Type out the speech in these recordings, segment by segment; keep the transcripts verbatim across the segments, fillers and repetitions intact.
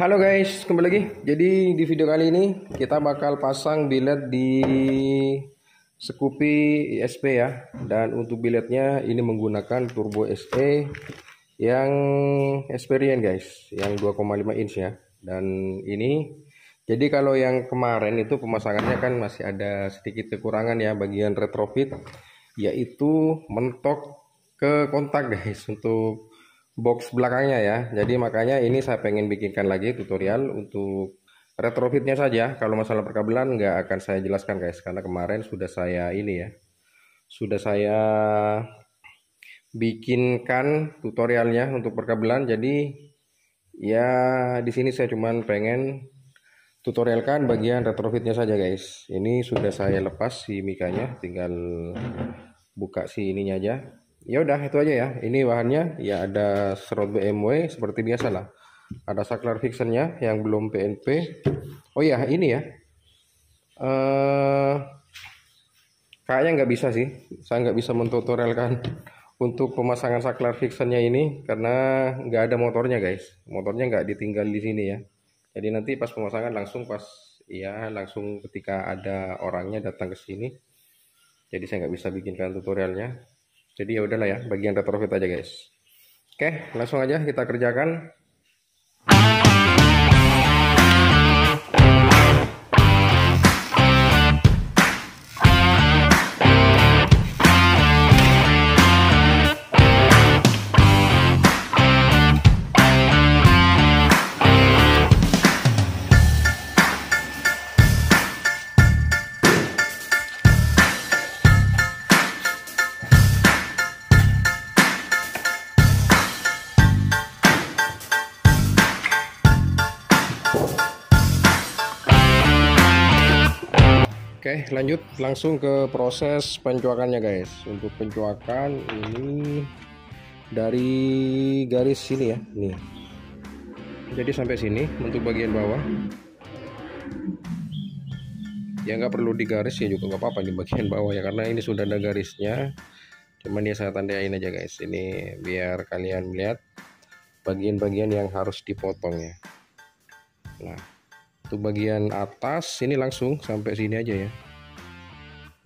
Halo guys, kembali lagi. Jadi di video kali ini kita bakal pasang biled di Scoopy E S P ya. Dan untuk bilednya ini menggunakan Turbo S E yang experience guys, yang dua koma lima inch ya. Dan ini jadi kalau yang kemarin itu pemasangannya kan masih ada sedikit kekurangan ya bagian retrofit, yaitu mentok ke kontak guys untuk box belakangnya ya. Jadi makanya ini saya pengen bikinkan lagi tutorial untuk retrofitnya saja. Kalau masalah perkabelan nggak akan saya jelaskan guys, karena kemarin sudah saya ini ya, sudah saya bikinkan tutorialnya untuk perkabelan. Jadi ya di sini saya cuman pengen tutorialkan bagian retrofitnya saja guys. Ini sudah saya lepas si mikanya, tinggal buka si ininya aja. Ya udah itu aja ya. Ini bahannya ya ada serut B M W seperti biasa lah. Ada saklar fixernya yang belum P N P. Oh ya ini ya. Uh, kayaknya nggak bisa sih. Saya nggak bisa mentutorialkan untuk pemasangan saklar fixernya ini karena nggak ada motornya guys. Motornya nggak ditinggal di sini ya. Jadi nanti pas pemasangan langsung pas ya langsung ketika ada orangnya datang ke sini. Jadi saya nggak bisa bikinkan tutorialnya. Jadi ya udahlah ya, bagian retrofit aja guys. Oke, langsung aja kita kerjakan. Oke, lanjut langsung ke proses pencuakannya guys. Untuk pencuakan ini dari garis sini ya, nih. Jadi sampai sini untuk bagian bawah. Ya nggak perlu digaris ya juga nggak apa-apa di bagian bawah ya, karena ini sudah ada garisnya. Cuman ya saya tandain aja guys. Ini biar kalian lihat bagian-bagian yang harus dipotong ya. Nah. Untuk bagian atas ini langsung sampai sini aja ya.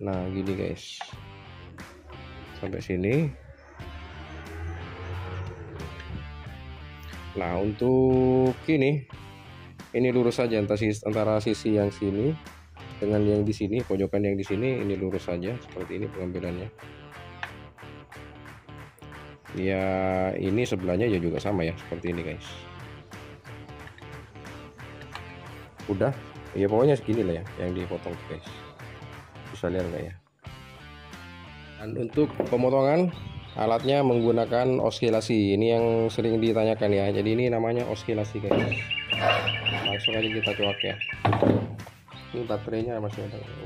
Nah gini guys, sampai sini. Nah untuk ini, ini lurus saja antara sisi yang sini dengan yang di sini, pojokan yang di sini ini lurus saja seperti ini pengambilannya. Ya ini sebelahnya ya juga sama ya seperti ini guys. Udah ya pokoknya segini lah ya yang dipotong guys, bisa lihat nggak ya. Dan untuk pemotongan alatnya menggunakan oskilasi, ini yang sering ditanyakan ya. Jadi ini namanya oskilasi guys. Langsung aja kita cuak ya. Ini baterainya masih ada gitu.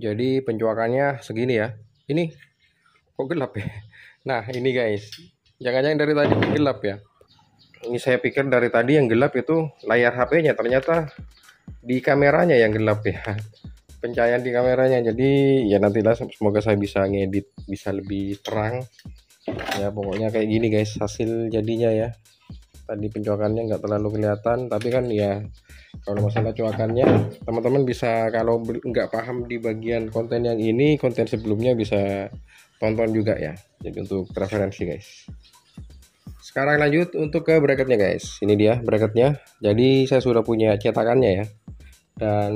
Jadi pencuakannya segini ya. Ini kok gelap ya. Nah ini guys, jangan-jangan dari tadi gelap ya. Ini saya pikir dari tadi yang gelap itu layar H P-nya, ternyata di kameranya yang gelap ya, pencahayaan di kameranya. Jadi ya nantilah semoga saya bisa ngedit bisa lebih terang ya. Pokoknya kayak gini guys hasil jadinya ya. Tadi pencuakannya nggak terlalu kelihatan, tapi kan ya kalau masalah cuakannya teman-teman bisa, kalau nggak paham di bagian konten yang ini, konten sebelumnya bisa tonton juga ya. Jadi untuk referensi guys. Sekarang lanjut untuk ke bracketnya guys. Ini dia bracketnya. Jadi saya sudah punya cetakannya ya. Dan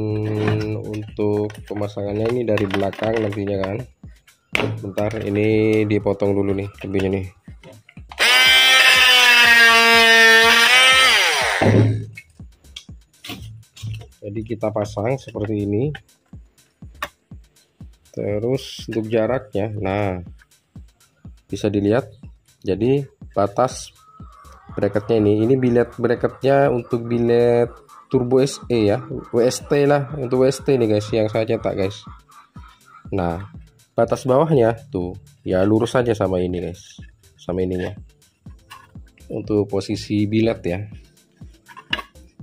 untuk pemasangannya ini dari belakang nantinya kan. Bentar, ini dipotong dulu nih lebihnya nih. Jadi kita pasang seperti ini. Terus untuk jaraknya, nah bisa dilihat. Jadi batas bracketnya ini, ini biled bracketnya untuk biled Turbo S E ya, W S T lah, untuk W S T nih guys yang saya cetak guys. Nah batas bawahnya tuh ya lurus aja sama ini guys, sama ininya untuk posisi biled ya.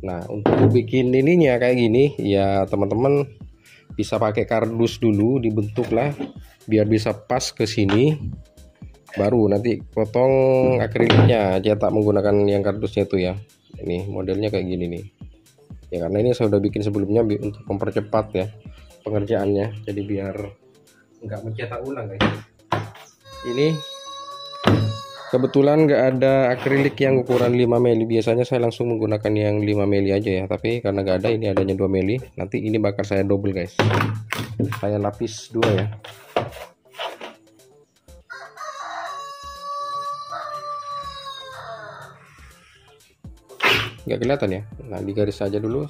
Nah untuk bikin ininya kayak gini ya teman-teman bisa pakai kardus dulu, dibentuk lah biar bisa pas ke sini, baru nanti potong akriliknya, cetak menggunakan yang kardusnya tuh ya. Ini modelnya kayak gini nih ya, karena ini saya udah bikin sebelumnya untuk mempercepat ya pengerjaannya, jadi biar nggak mencetak ulang guys. Ini kebetulan nggak ada akrilik yang ukuran lima mili, biasanya saya langsung menggunakan yang lima mili aja ya, tapi karena nggak ada, ini adanya dua mili. Nanti ini bakal saya double guys, saya lapis dua ya. Nggak kelihatan ya, nah di garis aja dulu,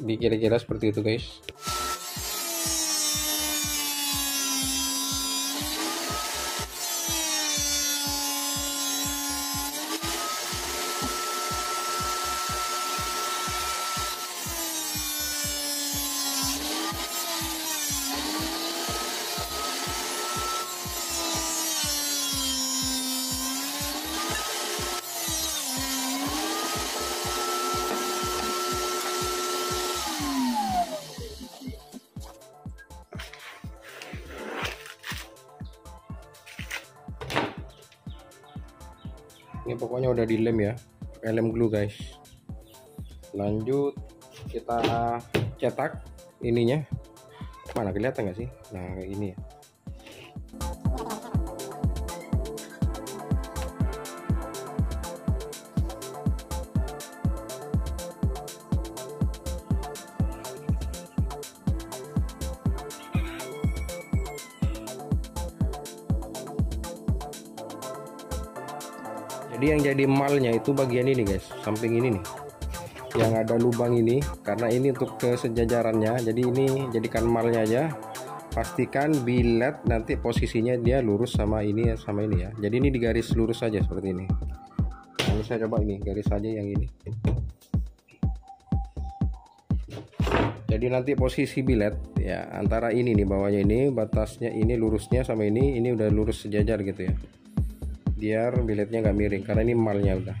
di kira-kira seperti itu guys. Ini pokoknya udah dilem ya, pakai lem glue guys. Lanjut kita cetak ininya, mana kelihatan nggak sih? Nah kayak gini ya. Jadi yang jadi malnya itu bagian ini guys, samping ini nih yang ada lubang ini, karena ini untuk kesejajarannya. Jadi ini jadikan malnya aja, pastikan biled nanti posisinya dia lurus sama ini sama ini ya. Jadi ini digaris lurus aja seperti ini. Lalu saya coba ini garis aja yang ini, jadi nanti posisi biled ya antara ini nih bawahnya ini, batasnya ini lurusnya sama ini, ini udah lurus sejajar gitu ya, biar biletnya nggak miring karena ini malnya udah.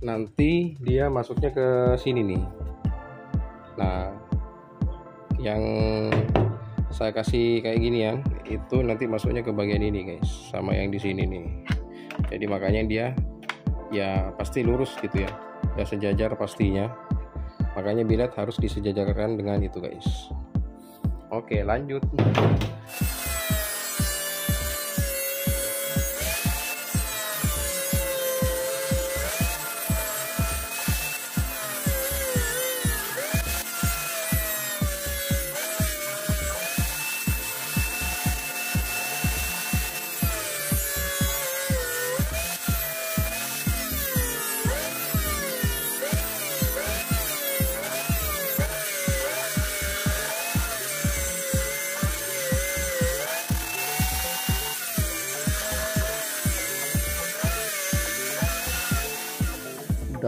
Nanti dia masuknya ke sini nih. Nah yang saya kasih kayak gini ya, itu nanti masuknya ke bagian ini guys, sama yang di sini nih. Jadi makanya dia ya pasti lurus gitu ya, udah sejajar pastinya, makanya bilet harus disejajarkan dengan itu guys. Oke lanjut. Udah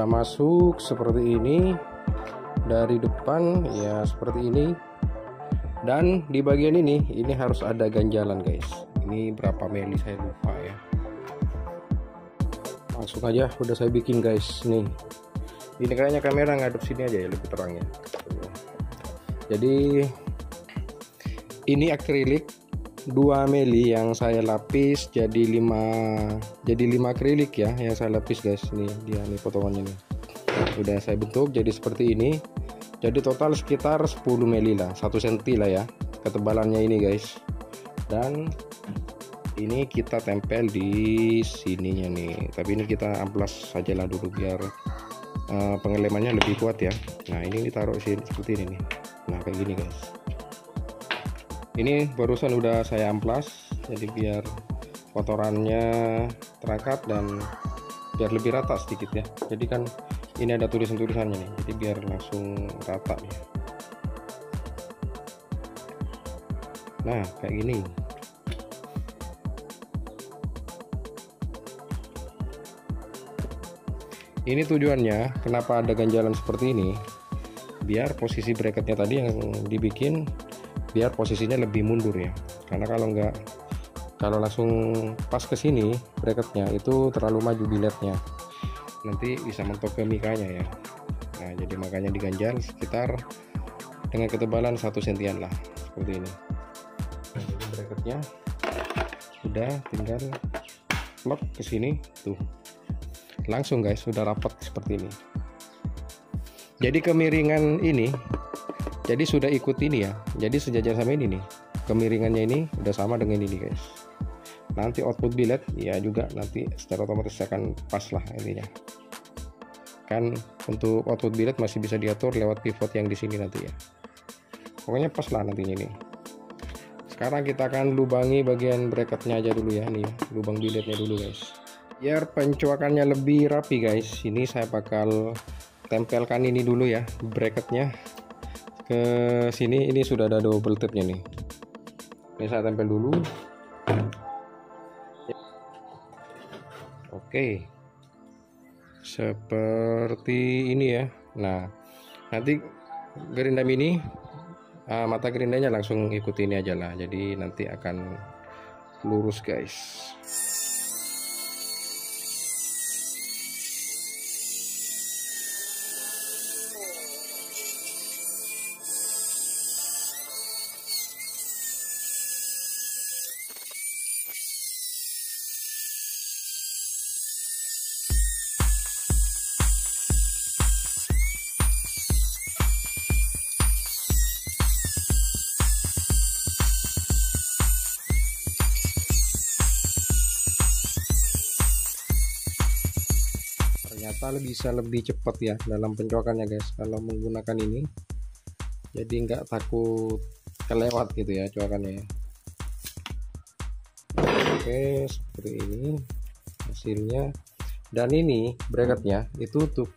masuk seperti ini dari depan ya, seperti ini. Dan di bagian ini ini harus ada ganjalan guys, ini berapa mili saya lupa ya. Langsung aja udah saya bikin guys nih. Ini kayaknya kamera ngadep sini aja ya, lebih terang ya. Jadi ini akrilik dua mili yang saya lapis jadi lima, jadi lima akrilik ya yang saya lapis guys. Ini dia nih potongannya nih, udah saya bentuk jadi seperti ini. Jadi total sekitar sepuluh mili lah, satu senti lah ya ketebalannya ini guys. Dan ini kita tempel di sininya nih, tapi ini kita amplas saja lah dulu biar uh, pengelemannya lebih kuat ya. Nah ini ditaruh sini seperti ini nih, nah kayak gini guys. Ini barusan udah saya amplas, jadi biar kotorannya terangkat dan biar lebih rata sedikit ya. Jadi kan ini ada tulisan-tulisannya nih, jadi biar langsung rata nih. Nah kayak gini. Ini tujuannya kenapa ada ganjalan seperti ini, biar posisi bracketnya tadi yang dibikin biar posisinya lebih mundur ya, karena kalau nggak, kalau langsung pas ke sini bracketnya itu terlalu maju biletnya, nanti bisa mentok ke mikanya ya. Nah jadi makanya diganjal sekitar dengan ketebalan satu sentian lah seperti ini. Nah, jadi bracketnya udah, tinggal lock ke sini tuh, langsung guys sudah rapat seperti ini. Jadi kemiringan ini, jadi sudah ikut ini ya, jadi sejajar sama ini nih, kemiringannya ini udah sama dengan ini guys. Nanti output billet ya juga nanti secara otomatis akan pas lah intinya. Kan untuk output billet masih bisa diatur lewat pivot yang di sini nanti ya. Pokoknya pas lah nantinya nih. Sekarang kita akan lubangi bagian bracketnya aja dulu ya, nih lubang billetnya dulu guys. Biar pencuakannya lebih rapi guys, ini saya bakal tempelkan ini dulu ya, bracketnya ke sini. Ini sudah ada double tapnya nih, ini saya tempel dulu. Oke, seperti ini ya. Nah nanti gerinda mini, ah, mata gerindanya langsung ikuti ini aja lah, jadi nanti akan lurus guys. Bisa lebih cepat ya dalam pencokannya guys kalau menggunakan ini, jadi nggak takut kelewat gitu ya coakannya. Oke seperti ini hasilnya. Dan ini bracketnya itu untuk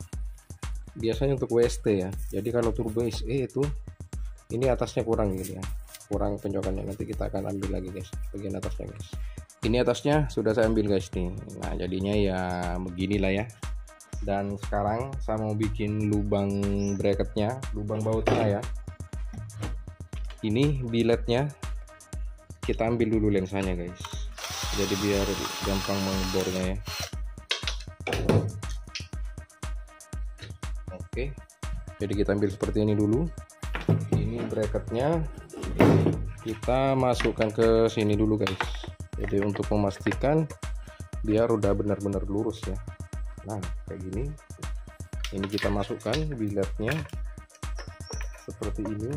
biasanya untuk W S T ya, jadi kalau Turbo S E itu ini atasnya kurang gitu ya, kurang pencokannya. Nanti kita akan ambil lagi guys bagian atasnya guys. Ini atasnya sudah saya ambil guys nih. Nah jadinya ya beginilah ya. Dan sekarang saya mau bikin lubang bracketnya, lubang bautnya ya. Ini biletnya kita ambil dulu lensanya guys, jadi biar gampang mengebornya ya. Oke, jadi kita ambil seperti ini dulu. Ini bracketnya kita masukkan ke sini dulu guys, jadi untuk memastikan biar udah benar-benar lurus ya. Nah kayak gini, ini kita masukkan billetnya seperti ini.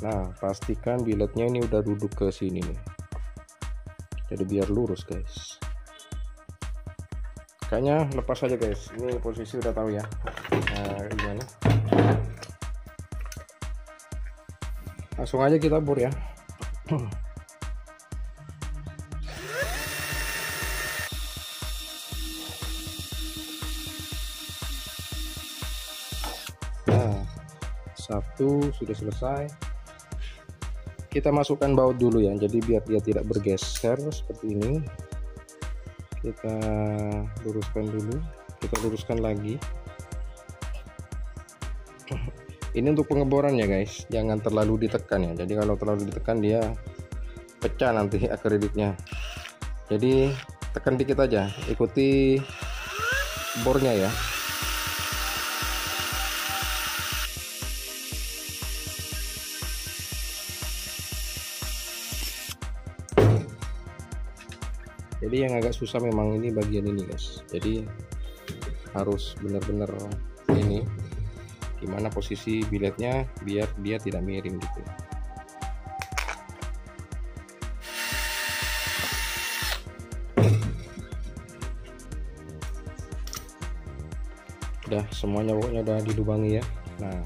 Nah pastikan billetnya ini udah duduk ke sini nih, jadi biar lurus guys. Kayaknya lepas aja guys, ini posisi udah tahu ya. Nah gimana, langsung aja kita bor ya. Satu sudah selesai, kita masukkan baut dulu ya, jadi biar dia tidak bergeser seperti ini. Kita luruskan dulu, kita luruskan lagi. Ini untuk pengeboran ya guys, jangan terlalu ditekan ya, jadi kalau terlalu ditekan dia pecah nanti akriliknya. Jadi tekan dikit aja, ikuti bornya ya. Jadi yang agak susah memang ini bagian ini guys, jadi harus benar-benar ini gimana posisi biletnya biar dia tidak miring gitu. Udah semuanya pokoknya udah dilubangi ya. Nah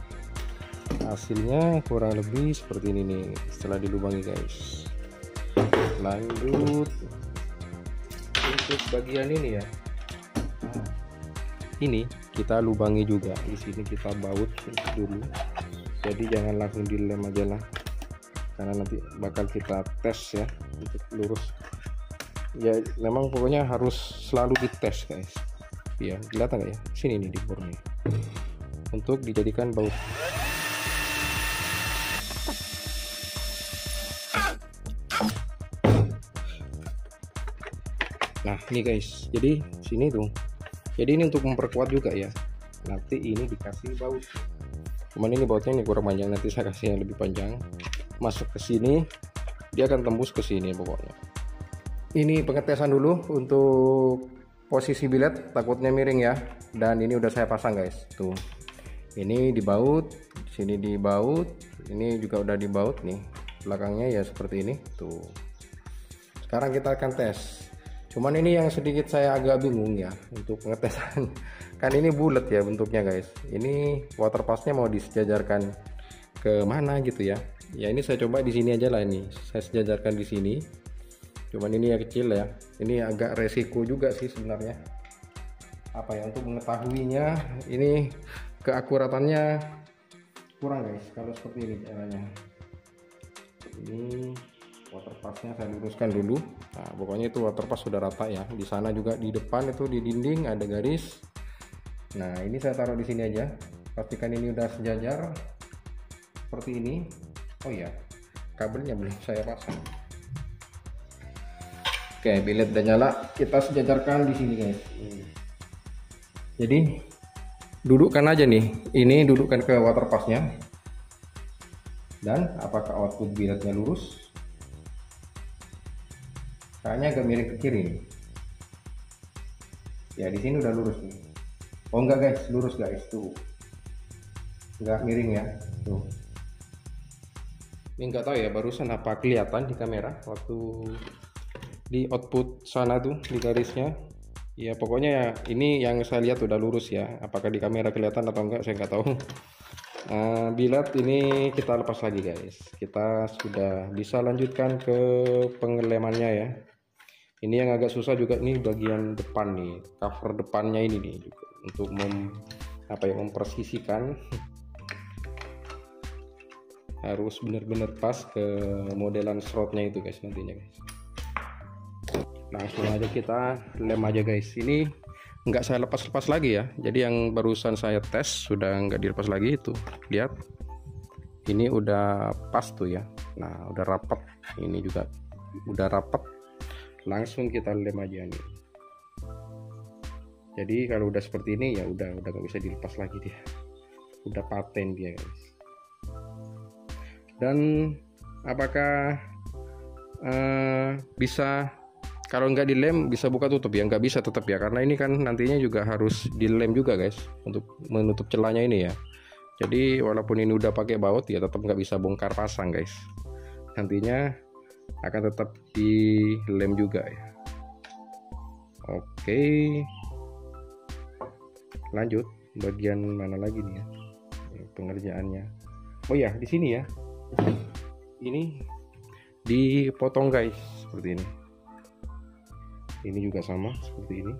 hasilnya kurang lebih seperti ini nih setelah dilubangi guys. Lanjut untuk bagian ini ya, ini kita lubangi juga, di sini kita baut dulu, jadi jangan langsung dilem aja lah, karena nanti bakal kita tes ya untuk lurus ya. Memang pokoknya harus selalu dites guys ya, kelihatan ya sini nih di bornya untuk dijadikan baut. Nah ini guys, jadi sini tuh, jadi ini untuk memperkuat juga ya, nanti ini dikasih baut, cuman ini bautnya ini kurang panjang, nanti saya kasih yang lebih panjang, masuk ke sini dia akan tembus ke sini. Pokoknya ini pengetesan dulu untuk posisi biled, takutnya miring ya. Dan ini udah saya pasang guys, tuh ini dibaut, sini dibaut, ini juga udah dibaut nih, belakangnya ya seperti ini tuh. Sekarang kita akan tes, cuman ini yang sedikit saya agak bingung ya untuk pengetesan, kan ini bulat ya bentuknya guys, ini waterpassnya mau disejajarkan ke mana gitu ya. Ya ini saya coba di sini aja lah, ini saya sejajarkan di sini, cuman ini ya kecil ya, ini agak resiko juga sih sebenarnya, apa ya, untuk mengetahuinya ini keakuratannya kurang guys kalau seperti ini caranya. Ini waterpassnya saya luruskan dulu. Nah pokoknya itu waterpass sudah rata ya, di sana juga di depan itu di dinding ada garis. Nah ini saya taruh di sini aja, pastikan ini udah sejajar seperti ini. Oh ya, kabelnya belum saya pasang. Oke, biled udah nyala, kita sejajarkan di sini guys. Jadi dudukkan aja nih, ini dudukkan ke waterpassnya. Dan apakah output bilednya lurus? Kayaknya agak miring ke kiri nih. Ya di sini udah lurus nih. Oh enggak guys, lurus guys tuh. Enggak miring ya tuh. Ini nggak tahu ya, barusan apa kelihatan di kamera waktu di output sana tuh di garisnya ya. Pokoknya ya ini yang saya lihat udah lurus ya, apakah di kamera kelihatan atau enggak saya nggak tahu. Nah, biled ini kita lepas lagi guys, kita sudah bisa lanjutkan ke pengelemannya ya. Ini yang agak susah juga nih bagian depan nih, cover depannya ini nih juga, untuk mem, apa ya, mempersisikan harus benar-benar pas ke modelan slotnya itu guys nantinya guys. Langsung aja kita lem aja guys, ini nggak saya lepas-lepas lagi ya, jadi yang barusan saya tes sudah nggak dilepas lagi itu, lihat ini udah pas tuh ya. Nah udah rapat, ini juga udah rapat, langsung kita lem aja nih. Jadi kalau udah seperti ini ya udah udah nggak bisa dilepas lagi dia, udah paten dia guys. Dan apakah uh, bisa, kalau nggak dilem bisa buka tutup ya? Nggak bisa tetap ya, karena ini kan nantinya juga harus dilem juga guys untuk menutup celahnya ini ya. Jadi walaupun ini udah pakai baut ya tetap nggak bisa bongkar pasang guys, nantinya akan tetap dilem juga ya. Oke, lanjut bagian mana lagi nih ya pengerjaannya. Oh ya di sini ya, ini dipotong guys seperti ini, ini juga sama seperti ini.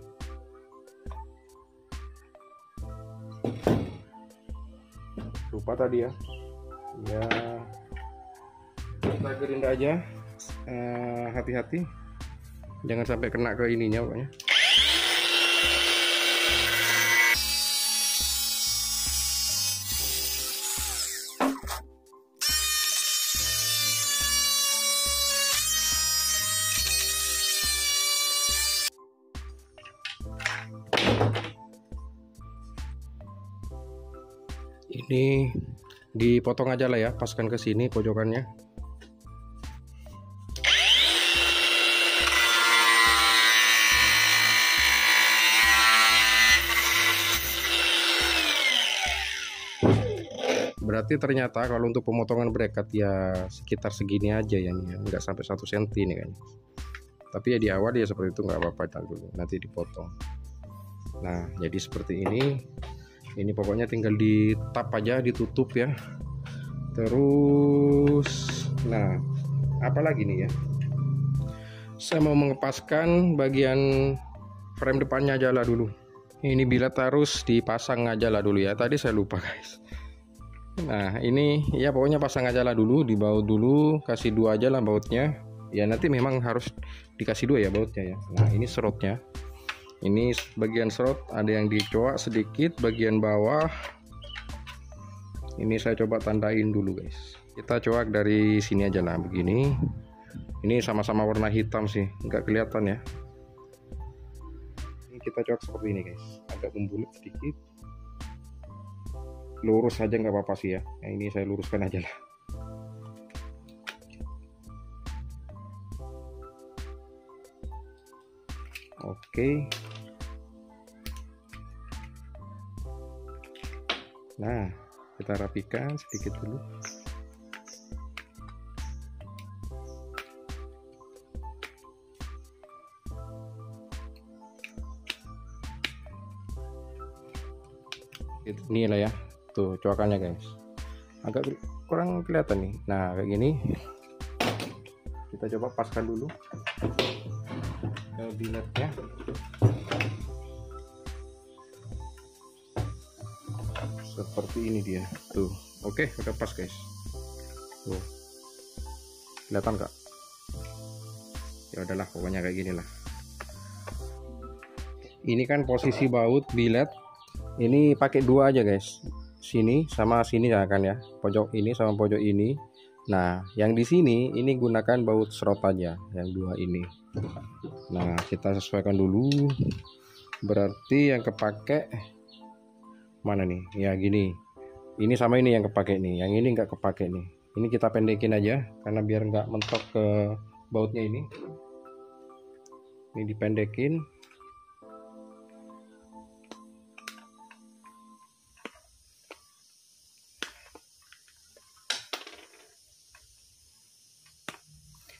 Lupa tadi ya, ya kita gerinda aja, hati-hati eh, jangan sampai kena ke ininya pokoknya. Ini dipotong aja lah ya, paskan ke sini pojokannya. Berarti ternyata kalau untuk pemotongan bracket ya sekitar segini aja ya, nggak sampai satu senti nih kan. Tapi ya di awal ya seperti itu nggak apa-apa dulu, nanti dipotong. Nah jadi seperti ini. Ini pokoknya tinggal di tap aja, ditutup ya. terus. Nah, apalagi nih ya, saya mau mengepaskan bagian frame depannya aja lah dulu. Ini biled harus dipasang aja lah dulu ya, tadi saya lupa guys. Nah ini ya pokoknya pasang aja lah dulu, dibaut dulu, kasih dua aja lah bautnya ya, nanti memang harus dikasih dua ya bautnya ya. Nah ini serotnya, ini bagian serot ada yang dicoak sedikit bagian bawah. Ini saya coba tandain dulu guys. Kita coak dari sini aja lah begini. Ini sama-sama warna hitam sih, nggak kelihatan ya. Ini kita coak seperti ini guys, agak membulat sedikit. Lurus aja nggak apa-apa sih ya. Nah, ini saya luruskan aja lah. Oke. Nah, kita rapikan sedikit dulu. Ini lah ya, tuh coakannya guys, agak kurang kelihatan nih. Nah kayak gini, kita coba paskan dulu ke biletnya. Seperti ini dia tuh. Oke, udah pas guys. Tuh kelihatan nggak? Ya udahlah, pokoknya kayak gini lah. Ini kan posisi baut bilet ini pakai dua aja guys, sini sama sini ya kan ya, pojok ini sama pojok ini. Nah yang di sini ini gunakan baut serot aja yang dua ini. Nah kita sesuaikan dulu, berarti yang kepake mana nih ya, gini, ini sama ini yang kepake nih, yang ini nggak kepake nih. Ini kita pendekin aja karena biar nggak mentok ke bautnya. Ini ini dipendekin.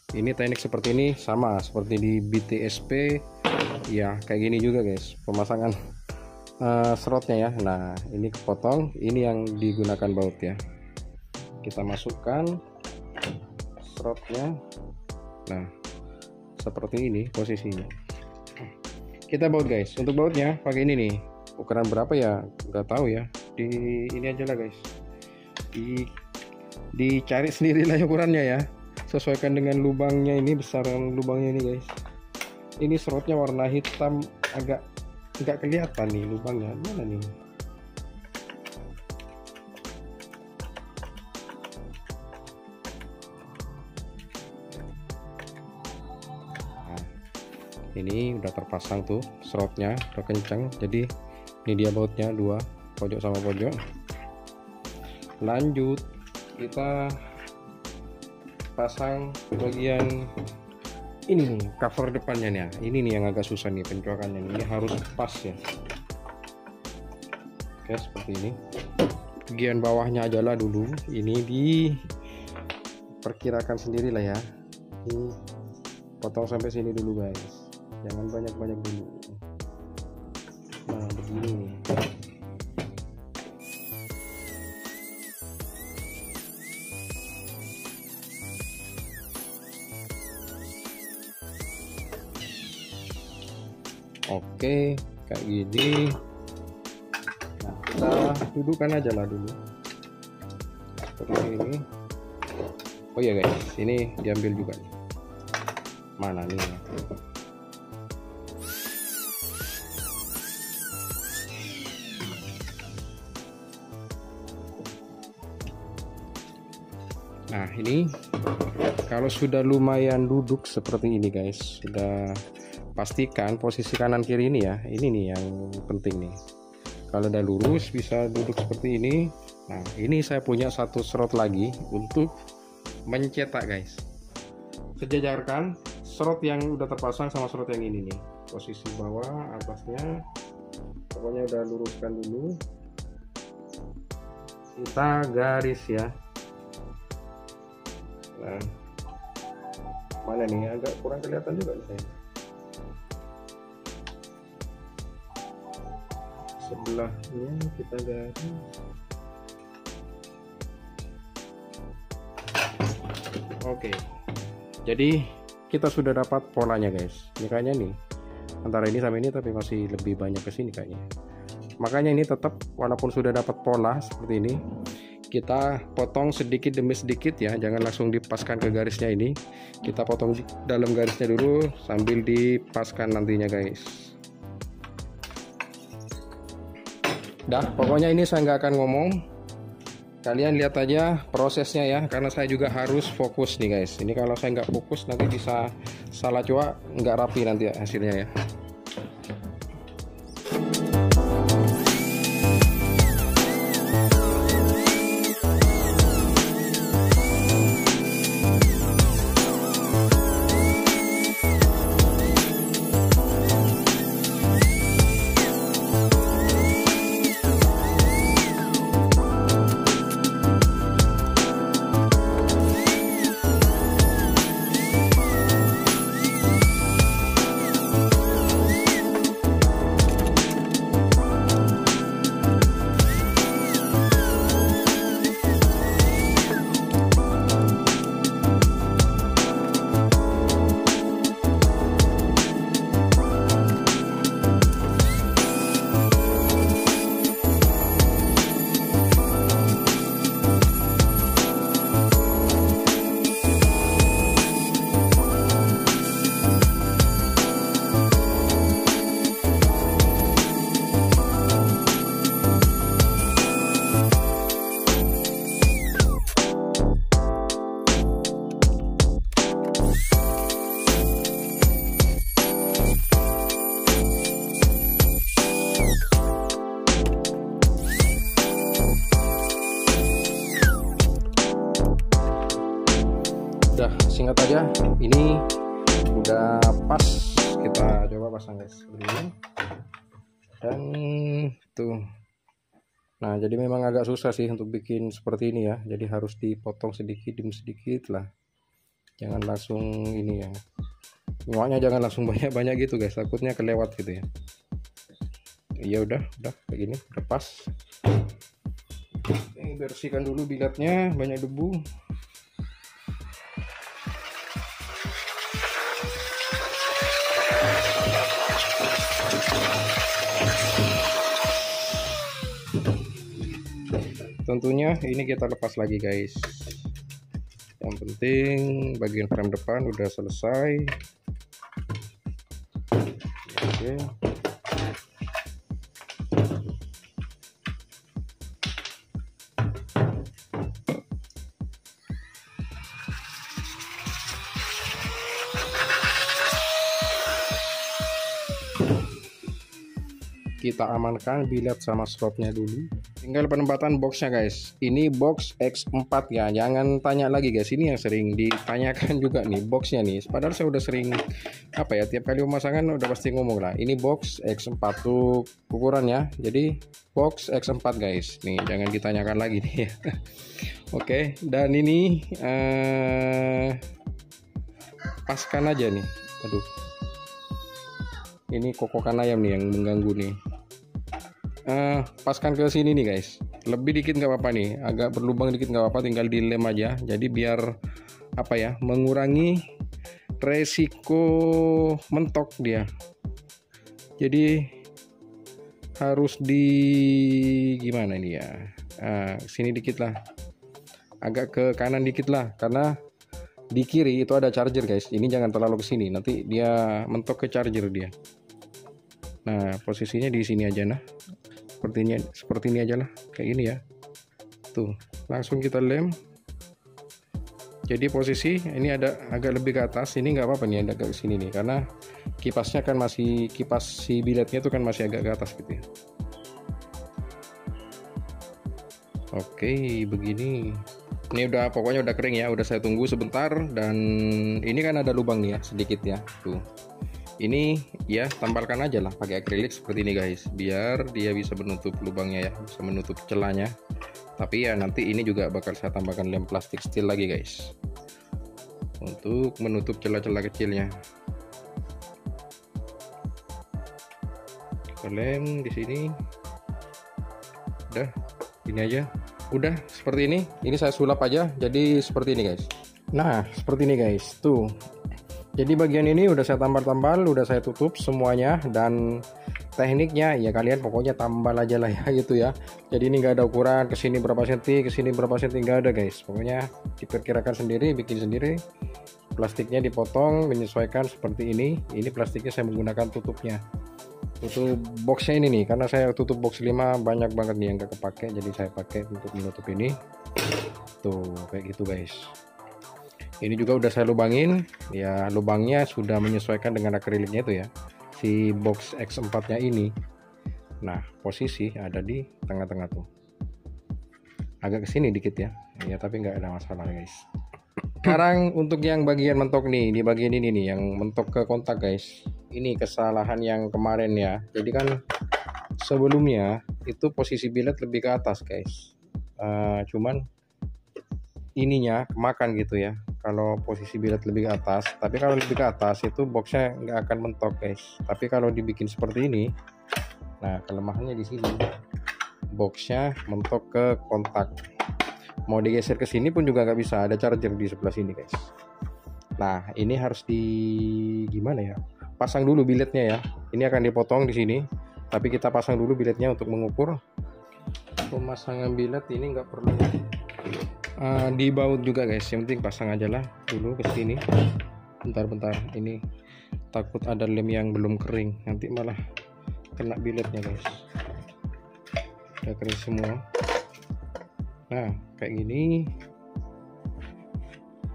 Ini teknik seperti ini sama seperti di B T S P ya, kayak gini juga guys pemasangan Uh, serotnya ya. Nah ini kepotong, ini yang digunakan baut ya. Kita masukkan serotnya. Nah seperti ini posisinya. Kita baut guys. Untuk bautnya pakai ini nih. Ukuran berapa ya? Gak tahu ya. Di ini aja lah guys. Di dicari sendiri lah ukurannya ya. Sesuaikan dengan lubangnya ini, besaran lubangnya ini guys. Ini serotnya warna hitam, agak nggak kelihatan nih lubangnya mana nih. Nah, ini udah terpasang tuh serotnya, udah kencang. Jadi ini dia bautnya dua, pojok sama pojok. Lanjut kita pasang bagian ini nih, cover depannya nih. Ini nih yang agak susah nih pencoakannya. Ini harus pas ya. Oke seperti ini. Bagian bawahnya aja lah dulu. Ini diperkirakan sendiri lah ya. Ini potong sampai sini dulu guys. Jangan banyak-banyak dulu. Nah begini nih. Oke, kayak gini. Nah, kita dudukkan aja lah dulu. Seperti ini. Oh ya guys, ini diambil juga. Mana nih? Nah ini, kalau sudah lumayan duduk seperti ini guys, sudah. Pastikan posisi kanan kiri ini ya, ini nih yang penting nih. Kalau udah lurus bisa duduk seperti ini. Nah ini saya punya satu serot lagi untuk mencetak guys. Sejajarkan serot yang udah terpasang sama serot yang ini nih, posisi bawah atasnya. Pokoknya udah luruskan dulu, kita garis ya. Nah mana nih, agak kurang kelihatan juga nih. Sebelahnya kita garis. Oke, jadi kita sudah dapat polanya guys. Ini kayaknya nih antara ini sama ini, tapi masih lebih banyak ke sini kayaknya. Makanya ini tetap walaupun sudah dapat pola seperti ini, kita potong sedikit demi sedikit ya, jangan langsung dipaskan ke garisnya ini. Kita potong dalam garisnya dulu sambil dipaskan nantinya guys. Dah, pokoknya ini saya nggak akan ngomong. Kalian lihat aja prosesnya ya, karena saya juga harus fokus nih guys. Ini kalau saya nggak fokus nanti bisa salah cuak, nggak rapi nanti hasilnya ya. Udah, singkat aja, ini udah pas. Kita coba pasang guys seperti ini. Dan tuh, nah jadi memang agak susah sih untuk bikin seperti ini ya, jadi harus dipotong sedikit demi sedikit lah, jangan langsung ini ya, nyuanya jangan langsung banyak-banyak gitu guys, takutnya kelewat gitu ya. Ya udah, udah kayak gini udah pas. Ini bersihkan dulu biletnya, banyak debu. Tentunya ini kita lepas lagi guys. Yang penting bagian frame depan udah selesai. Oke. Kita amankan bilet sama slotnya dulu. Tinggal penempatan boxnya guys. Ini box X empat ya. Jangan tanya lagi guys. Ini yang sering ditanyakan juga nih boxnya nih. Padahal saya udah sering apa ya, tiap kali pemasangan udah pasti ngomong lah. Ini box X empat tuh ukurannya. Jadi box X empat guys. Nih jangan ditanyakan lagi nih. Oke. Dan ini uh, paskan aja nih. Aduh. Ini kokokan ayam nih yang mengganggu nih. Uh, paskan ke sini nih guys, lebih dikit nggak apa-apa nih, agak berlubang dikit nggak apa-apa, tinggal dilem aja. Jadi biar apa ya, mengurangi resiko mentok dia. Jadi harus di gimana ini ya, uh, sini dikit lah, agak ke kanan dikit lah, karena di kiri itu ada charger guys. Ini jangan terlalu ke sini, nanti dia mentok ke charger dia. Nah posisinya di sini aja nah. Sepertinya seperti ini aja lah, kayak gini ya. Tuh, langsung kita lem. Jadi posisi ini ada agak lebih ke atas, ini nggak apa-apa nih, ada agak ke sini nih, karena kipasnya kan masih, kipas si biletnya tuh kan masih agak ke atas gitu ya. Oke, begini. Ini udah pokoknya udah kering ya, udah saya tunggu sebentar. Dan ini kan ada lubang nih ya, sedikit ya. Tuh. Ini ya tampalkan aja lah pakai akrilik seperti ini guys, biar dia bisa menutup lubangnya ya, bisa menutup celahnya. Tapi ya nanti ini juga bakal saya tambahkan lem plastik steel lagi guys untuk menutup celah-celah kecilnya. Kita lem di sini. Udah, ini aja. udah seperti ini. Ini saya sulap aja jadi seperti ini guys. Nah seperti ini guys tuh. Jadi bagian ini udah saya tampal-tampal, udah saya tutup semuanya. Dan tekniknya ya kalian pokoknya tambal aja lah ya gitu ya. Jadi ini nggak ada ukuran kesini berapa senti, kesini berapa senti, nggak ada guys. Pokoknya diperkirakan sendiri, bikin sendiri. Plastiknya dipotong menyesuaikan seperti ini. Ini plastiknya saya menggunakan tutupnya, tutup boxnya ini nih, karena saya tutup box lima banyak banget nih yang gak kepake, jadi saya pakai untuk menutup ini tuh kayak gitu guys. Ini juga udah saya lubangin ya, lubangnya sudah menyesuaikan dengan akriliknya itu ya, si box X empat nya ini. Nah posisi ada di tengah-tengah tuh, agak kesini dikit ya ya, tapi nggak ada masalah guys. Sekarang untuk yang bagian mentok nih, di bagian ini nih yang mentok ke kontak guys. Ini kesalahan yang kemarin ya. Jadi kan sebelumnya itu posisi biled lebih ke atas guys. Uh, cuman ininya kemakan gitu ya. Kalau posisi biled lebih ke atas, tapi kalau lebih ke atas itu boxnya nggak akan mentok guys. Tapi kalau dibikin seperti ini, nah kelemahannya di sini, boxnya mentok ke kontak. Mau digeser ke sini pun juga nggak bisa, ada charger di sebelah sini guys. Nah ini harus di gimana ya, pasang dulu biletnya ya. Ini akan dipotong di sini, tapi kita pasang dulu biletnya untuk mengukur. Pemasangan bilet ini nggak perlu uh, dibaut juga guys, yang penting pasang aja lah dulu ke sini. Bentar-bentar, ini takut ada lem yang belum kering, nanti malah kena biletnya guys. Udah kering semua. Nah kayak gini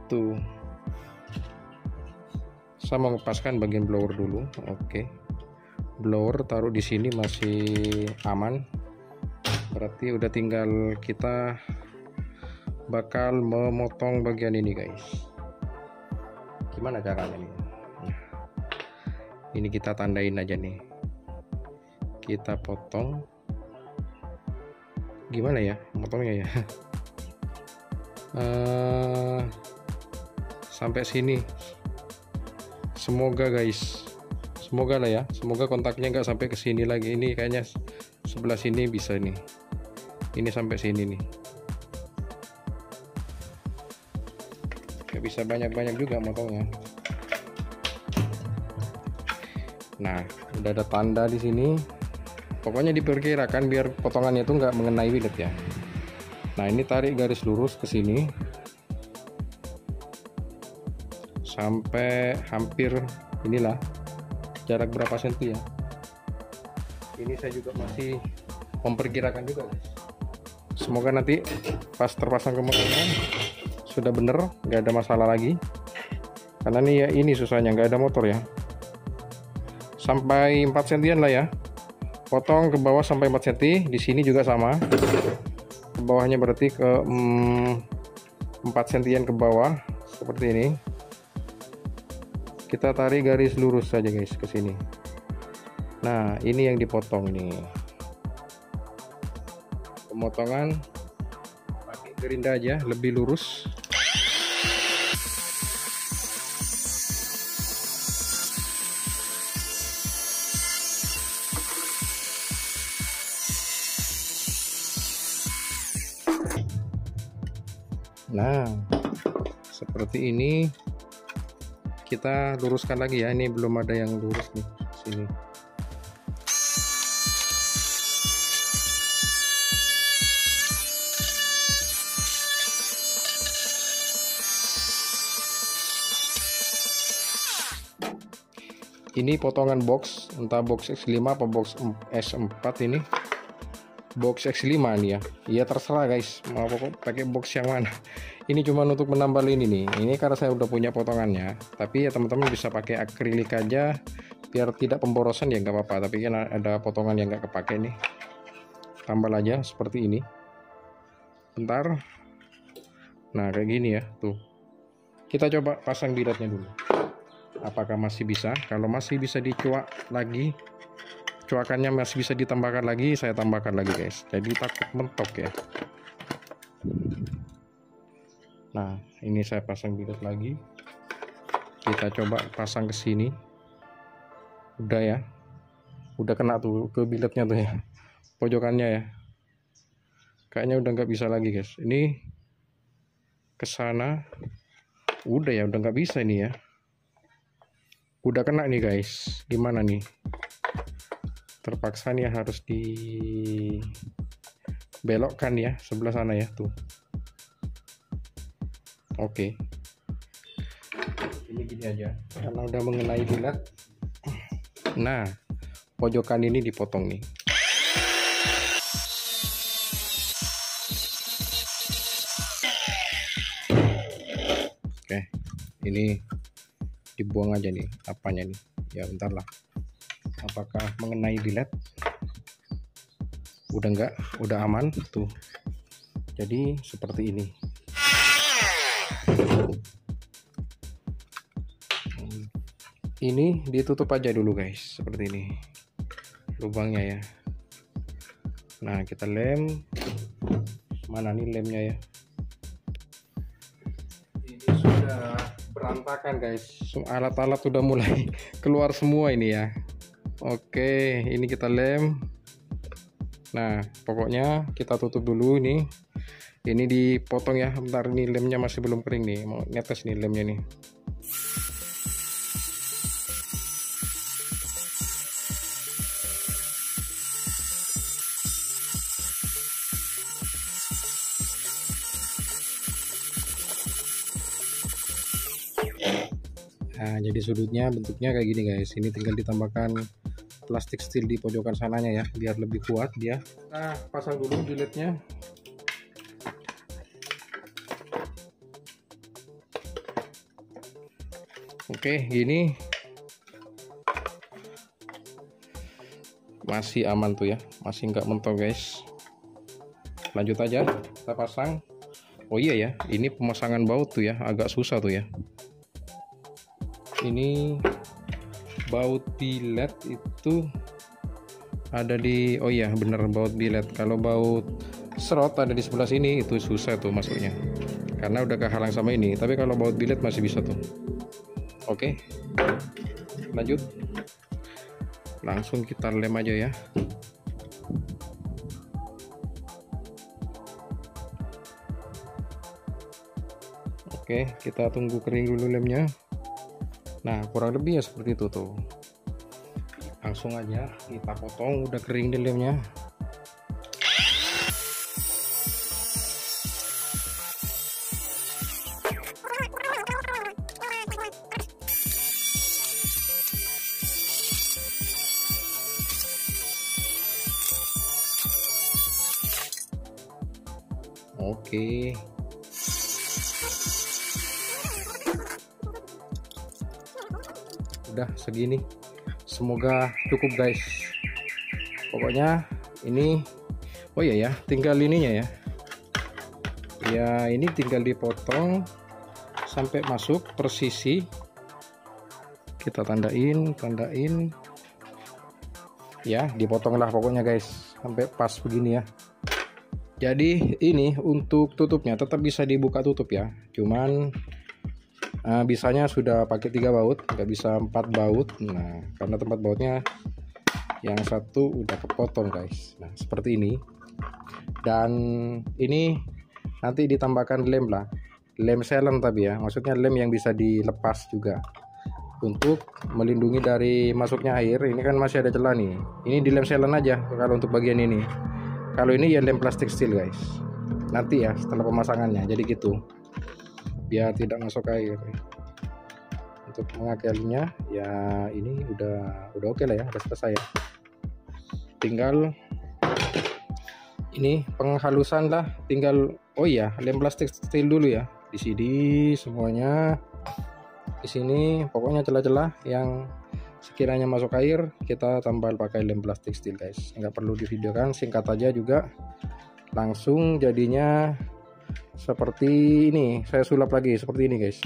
tuh, saya mau lepaskan bagian blower dulu. Oke, blower taruh di sini masih aman, berarti udah tinggal kita bakal memotong bagian ini guys. Gimana caranya nih? Nah, ini kita tandain aja nih, kita potong. Gimana ya motongnya ya? uh, sampai sini semoga guys, semoga lah ya, semoga kontaknya nggak sampai ke sini lagi. Ini kayaknya sebelah sini bisa nih, ini sampai sini nih, nggak bisa banyak-banyak juga motongnya. Nah udah ada tanda di sini. Pokoknya diperkirakan biar potongannya itu nggak mengenai biled ya. Nah ini tarik garis lurus ke sini sampai hampir inilah, jarak berapa senti ya. Ini saya juga masih memperkirakan juga guys. Semoga nanti pas terpasang ke motornya sudah bener, nggak ada masalah lagi. Karena ini ya, ini susahnya nggak ada motor ya. Sampai empat sentian lah ya. Potong ke bawah sampai empat senti, di sini juga sama. Ke bawahnya berarti ke hmm, empat sentian ke bawah seperti ini. Kita tarik garis lurus saja guys ke sini. Nah, ini yang dipotong nih. Pemotongan pakai gerinda aja, lebih lurus. Nah seperti ini kita luruskan lagi ya, ini belum ada yang lurus nih sini. Ini potongan box, entah box X lima atau box S empat ini. Box X lima nih ya, ya terserah guys mau pakai box yang mana. Ini cuma untuk menambal ini nih, ini karena saya udah punya potongannya. Tapi ya teman-teman bisa pakai akrilik aja biar tidak pemborosan ya, nggak apa-apa. Tapi kan ada potongan yang nggak kepake nih, tambal aja seperti ini. Bentar, nah kayak gini ya tuh. Kita coba pasang biletnya dulu, apakah masih bisa. Kalau masih bisa dicuak lagi, cuakannya masih bisa ditambahkan lagi, saya tambahkan lagi guys, jadi takut mentok ya. Nah ini saya pasang bilet lagi, kita coba pasang ke sini. Udah ya, udah kena tuh ke biletnya tuh ya, pojokannya ya. Kayaknya udah nggak bisa lagi guys. Ini kesana udah ya, udah nggak bisa ini ya. Udah kena nih guys. Gimana nih? Terpaksa nih harus dibelokkan ya sebelah sana ya tuh. Oke. Ini gini aja. Karena udah mengenai bilat. Nah, pojokan ini dipotong nih. Oke, ini dibuang aja nih apanya nih. Ya bentar lah. Apakah mengenai bilet? Udah enggak, udah aman tuh. Jadi seperti ini. Ini ditutup aja dulu guys, seperti ini lubangnya ya. Nah kita lem, mana nih lemnya ya? Ini sudah berantakan guys, alat-alat sudah mulai keluar semua ini ya. Oke, ini kita lem. Nah, pokoknya kita tutup dulu ini. Ini dipotong ya. Bentar, ini lemnya masih belum kering nih. Mau netes nih lemnya nih. Nah, jadi sudutnya bentuknya kayak gini guys. Ini tinggal ditambahkan plastik steel di pojokan sananya ya, biar lebih kuat dia. Nah, pasang dulu biletnya. Oke, gini masih aman tuh ya, masih nggak mentok guys. Lanjut aja, kita pasang. Oh iya ya, ini pemasangan baut tuh ya, agak susah tuh ya. Ini baut biled itu ada di, oh iya bener, baut biled. Kalau baut serot ada di sebelah sini, itu susah tuh masuknya karena udah kehalang sama ini. Tapi kalau baut biled masih bisa tuh. Oke, lanjut, langsung kita lem aja ya. Oke, kita tunggu kering dulu lemnya. Nah kurang lebih ya seperti itu tuh. Langsung aja kita potong, udah kering di lemnya. Oke. Udah segini. Semoga cukup guys. Pokoknya ini, oh iya ya, tinggal ininya ya. Ya ini tinggal dipotong sampai masuk persisi. Kita tandain, tandain. Ya dipotonglah pokoknya guys, sampai pas begini ya. Jadi ini untuk tutupnya tetap bisa dibuka tutup ya. Cuman uh, bisanya sudah pakai tiga baut, nggak bisa empat baut. Nah karena tempat bautnya yang satu udah kepotong guys. Nah seperti ini. Dan ini nanti ditambahkan lem lah, lem selen tapi ya, maksudnya lem yang bisa dilepas juga untuk melindungi dari masuknya air. Ini kan masih ada celah nih. Ini di lem selen aja kalau untuk bagian ini. Kalau ini ya lem plastik steel guys. Nanti ya setelah pemasangannya. Jadi gitu. Biar tidak masuk air. Untuk mengakalinya ya ini udah udah oke lah ya, udah selesai ya. Tinggal ini penghalusan lah. Tinggal oh iya lem plastik steel dulu ya. Di sini semuanya. Di sini pokoknya celah-celah yang sekiranya masuk air kita tambal pakai lem plastik steel guys. Nggak perlu divideokan, singkat aja juga langsung jadinya seperti ini. Saya sulap lagi seperti ini guys.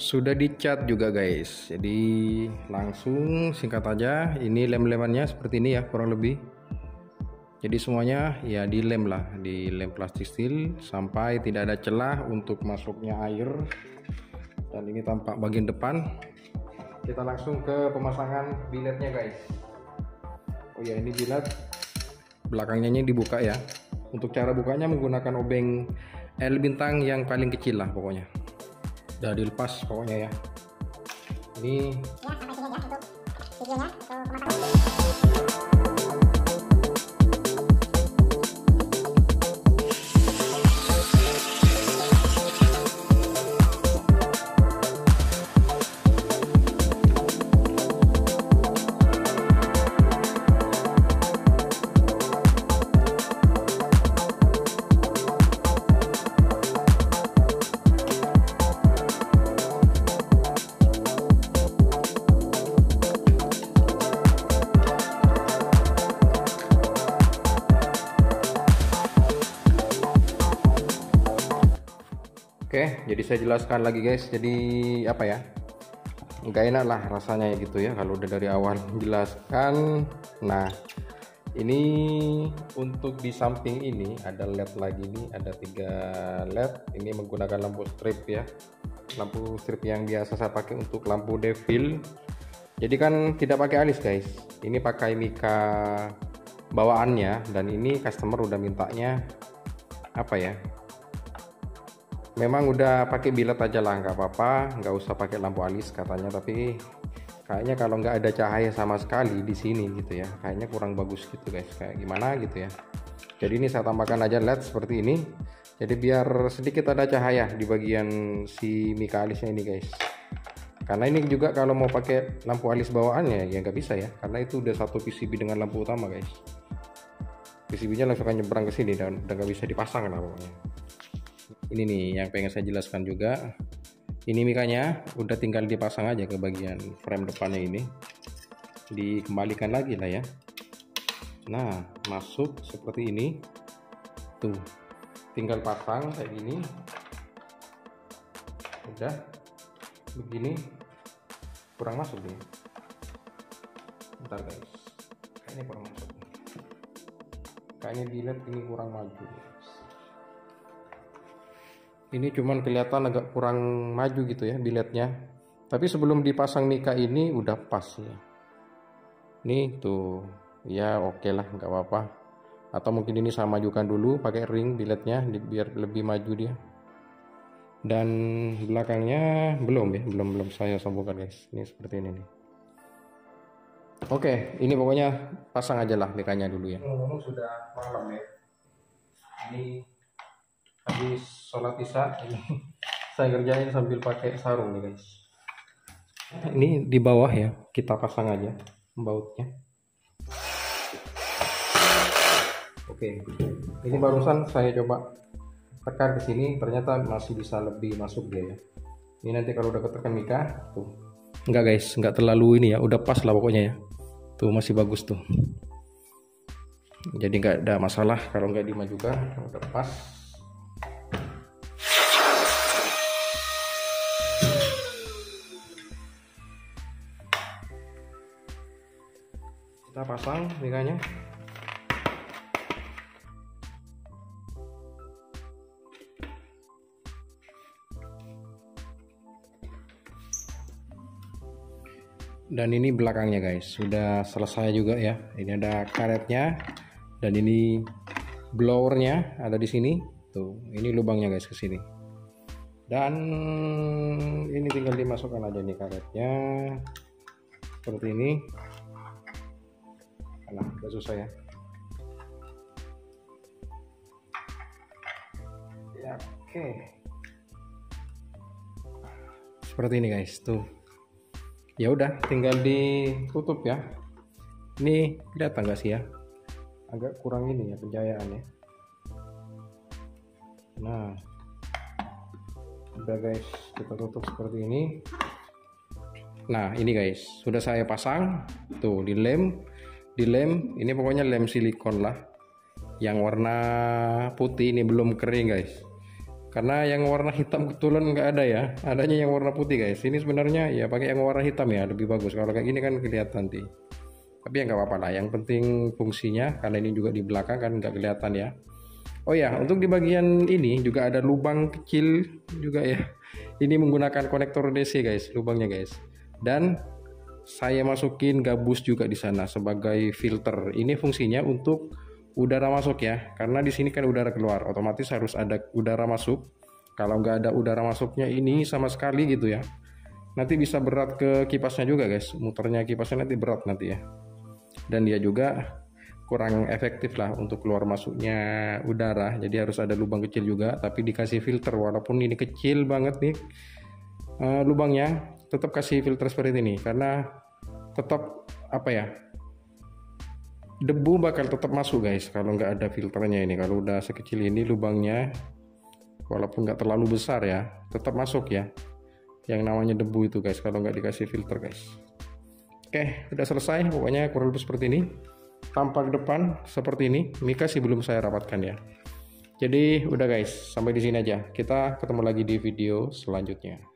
Sudah dicat juga guys, jadi langsung singkat aja. Ini lem-lemannya seperti ini ya kurang lebih. Jadi semuanya ya dilem lah, di lem plastik steel sampai tidak ada celah untuk masuknya air. Dan ini tampak bagian depan. Kita langsung ke pemasangan biletnya guys. Oh ya ini bilet belakangnya ini dibuka ya. Untuk cara bukanya menggunakan obeng L bintang yang paling kecil lah pokoknya. Udah dilepas pokoknya ya. Ini ya, sampai sini untuk videonya atau pemaparan. Oke, jadi saya jelaskan lagi guys, jadi apa ya, nggak enak lah rasanya gitu ya kalau udah dari awal menjelaskan. Nah, ini untuk di samping ini ada L E D lagi nih, ada tiga L E D. Ini menggunakan lampu strip ya, lampu strip yang biasa saya pakai untuk lampu devil. Jadi kan tidak pakai alis guys, ini pakai mika bawaannya, dan ini customer udah mintanya apa ya, memang udah pakai biled aja lah, nggak apa-apa, nggak usah pakai lampu alis katanya. Tapi kayaknya kalau nggak ada cahaya sama sekali di sini gitu ya, kayaknya kurang bagus gitu guys, kayak gimana gitu ya. Jadi ini saya tambahkan aja L E D seperti ini, jadi biar sedikit ada cahaya di bagian si mika alisnya ini guys. Karena ini juga kalau mau pakai lampu alis bawaannya ya nggak bisa ya, karena itu udah satu P C B dengan lampu utama guys. P C B-nya langsung akan nyebrang ke sini dan udah nggak bisa dipasang lah pokoknya. Ini nih yang pengen saya jelaskan juga, ini mikanya udah tinggal dipasang aja ke bagian frame depannya ini, dikembalikan lagi lah ya. Nah, masuk seperti ini tuh, tinggal pasang kayak gini, udah begini, kurang masuk nih, bentar guys, kayaknya kurang masuk, kayaknya dilihat ini kurang maju. Ini cuman kelihatan agak kurang maju gitu ya biletnya. Tapi sebelum dipasang mika ini udah pas ya. Nih tuh, ya oke okay lah, nggak apa-apa. Atau mungkin ini saya majukan dulu pakai ring biletnya biar lebih maju dia. Dan belakangnya belum ya, belum belum saya sambungkan guys. Ini seperti ini nih. Oke, okay, ini pokoknya pasang aja lah mikanya dulu ya. Ngomong-ngomong sudah malam ya. Ini habis sholat isya ini saya kerjain sambil pakai sarung nih guys. Ini di bawah ya, kita pasang aja bautnya. Oke, ini barusan saya coba tekan ke sini, ternyata masih bisa lebih masuk dia ya. Ini nanti kalau udah ketekan mika tuh, enggak guys, enggak terlalu ini ya, udah pas lah pokoknya ya. Tuh masih bagus tuh, jadi enggak ada masalah kalau enggak dimajukan, udah pas. Kita pasang mikanya. Dan ini belakangnya guys, sudah selesai juga ya. Ini ada karetnya dan ini blowernya ada di sini. Tuh, ini lubangnya guys ke sini. Dan ini tinggal dimasukkan aja nih karetnya. Seperti ini. Nah, gak susah ya. Ya, oke. Seperti ini guys, tuh. Ya udah, tinggal ditutup ya. Ini kelihatan nggak sih ya? Agak kurang ini ya pencahayaannya. Nah, udah guys, kita tutup seperti ini. Nah, ini guys, sudah saya pasang. Tuh, dilem. Di lem, ini pokoknya lem silikon lah. Yang warna putih ini belum kering guys, karena yang warna hitam kebetulan nggak ada ya, adanya yang warna putih guys. Ini sebenarnya ya pakai yang warna hitam ya, lebih bagus. Kalau kayak gini kan kelihatan nanti. Tapi ya nggak apa-apa lah, yang penting fungsinya, karena ini juga di belakang kan nggak kelihatan ya. Oh ya, untuk di bagian ini juga ada lubang kecil juga ya. Ini menggunakan konektor D C guys, lubangnya guys. Dan saya masukin gabus juga di sana sebagai filter. Ini fungsinya untuk udara masuk ya, karena di sini kan udara keluar, otomatis harus ada udara masuk. Kalau nggak ada udara masuknya ini sama sekali gitu ya, nanti bisa berat ke kipasnya juga guys, muternya kipasnya nanti berat nanti ya, dan dia juga kurang efektif lah untuk keluar masuknya udara. Jadi harus ada lubang kecil juga, tapi dikasih filter. Walaupun ini kecil banget nih uh, lubangnya, tetap kasih filter seperti ini, karena tetap apa ya, debu bakal tetap masuk guys kalau nggak ada filternya ini. Kalau udah sekecil ini lubangnya, walaupun nggak terlalu besar ya, tetap masuk ya yang namanya debu itu guys kalau nggak dikasih filter guys. Oke, udah selesai pokoknya, kurang lebih seperti ini. Tampak depan seperti ini. Mika sih belum saya rapatkan ya. Jadi udah guys, sampai di sini aja. Kita ketemu lagi di video selanjutnya.